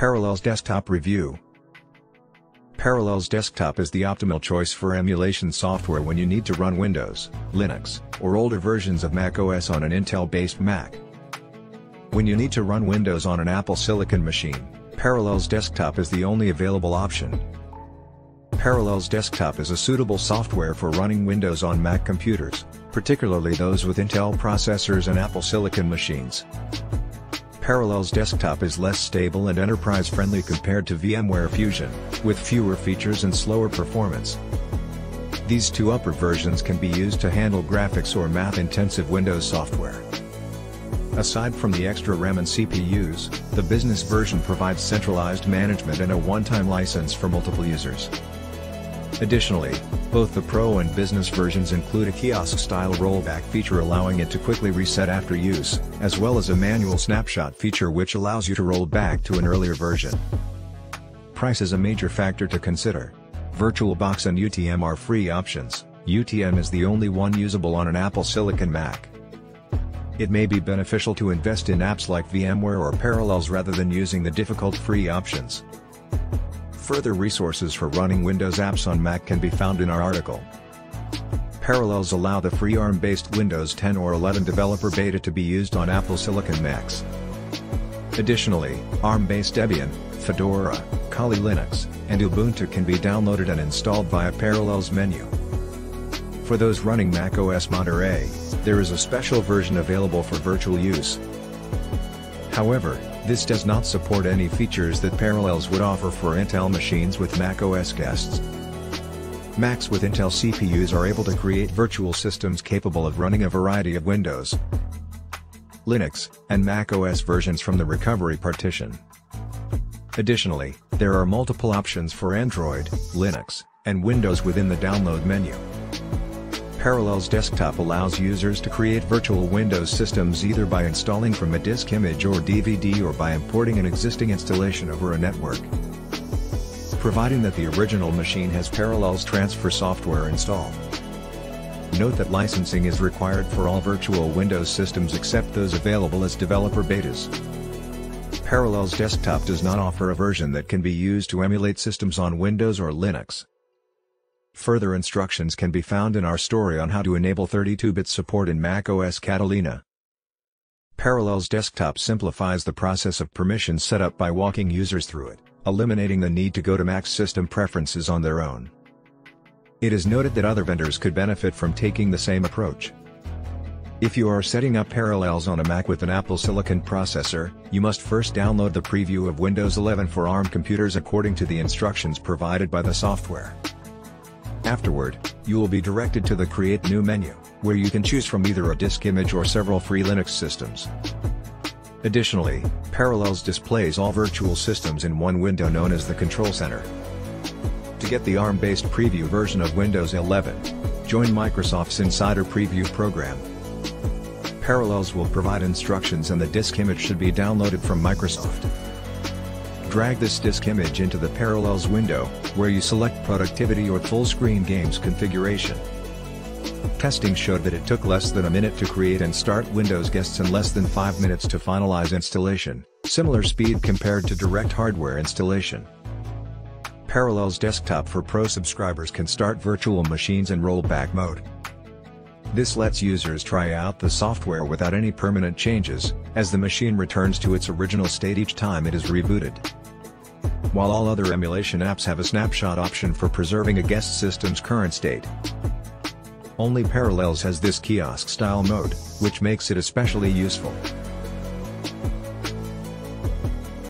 Parallels Desktop Review. Parallels Desktop is the optimal choice for emulation software when you need to run Windows, Linux, or older versions of Mac OS on an Intel-based Mac. When you need to run Windows on an Apple Silicon machine, Parallels Desktop is the only available option. Parallels Desktop is a suitable software for running Windows on Mac computers, particularly those with Intel processors and Apple Silicon machines. Parallels Desktop is less stable and enterprise-friendly compared to VMware Fusion, with fewer features and slower performance. These two upper versions can be used to handle graphics or math-intensive Windows software. Aside from the extra RAM and CPUs, the business version provides centralized management and a one-time license for multiple users. Additionally, both the Pro and Business versions include a kiosk-style rollback feature allowing it to quickly reset after use, as well as a manual snapshot feature which allows you to roll back to an earlier version. Price is a major factor to consider. VirtualBox and UTM are free options. UTM is the only one usable on an Apple Silicon Mac. It may be beneficial to invest in apps like VMware or Parallels rather than using the difficult free options. Further resources for running Windows apps on Mac can be found in our article. Parallels allow the free ARM-based Windows 10 or 11 developer beta to be used on Apple Silicon Macs. Additionally, ARM-based Debian, Fedora, Kali Linux, and Ubuntu can be downloaded and installed via Parallels menu. For those running Mac OS Monterey, there is a special version available for virtual use. However, this does not support any features that Parallels would offer for Intel machines with Mac OS guests. Macs with Intel CPUs are able to create virtual systems capable of running a variety of Windows, Linux, and Mac OS versions from the recovery partition. Additionally, there are multiple options for Android, Linux, and Windows within the download menu. Parallels Desktop allows users to create virtual Windows systems either by installing from a disk image or DVD or by importing an existing installation over a network, providing that the original machine has Parallels Transfer software installed. Note that licensing is required for all virtual Windows systems except those available as developer betas. Parallels Desktop does not offer a version that can be used to emulate systems on Windows or Linux. Further instructions can be found in our story on how to enable 32-bit support in macOS Catalina. Parallels Desktop simplifies the process of permission setup by walking users through it, eliminating the need to go to Mac's system preferences on their own. It is noted that other vendors could benefit from taking the same approach. If you are setting up Parallels on a Mac with an Apple Silicon processor, you must first download the preview of Windows 11 for ARM computers according to the instructions provided by the software. Afterward, you will be directed to the Create New menu, where you can choose from either a disk image or several free Linux systems. Additionally, Parallels displays all virtual systems in one window known as the Control Center. To get the ARM-based preview version of Windows 11, join Microsoft's Insider Preview program. Parallels will provide instructions and the disk image should be downloaded from Microsoft. Drag this disk image into the Parallels window, where you select productivity or full-screen games configuration. Testing showed that it took less than a minute to create and start Windows guests and less than 5 minutes to finalize installation, similar speed compared to direct hardware installation. Parallels Desktop for Pro subscribers can start virtual machines in rollback mode. This lets users try out the software without any permanent changes, as the machine returns to its original state each time it is rebooted. While all other emulation apps have a snapshot option for preserving a guest system's current state, only Parallels has this kiosk-style mode, which makes it especially useful.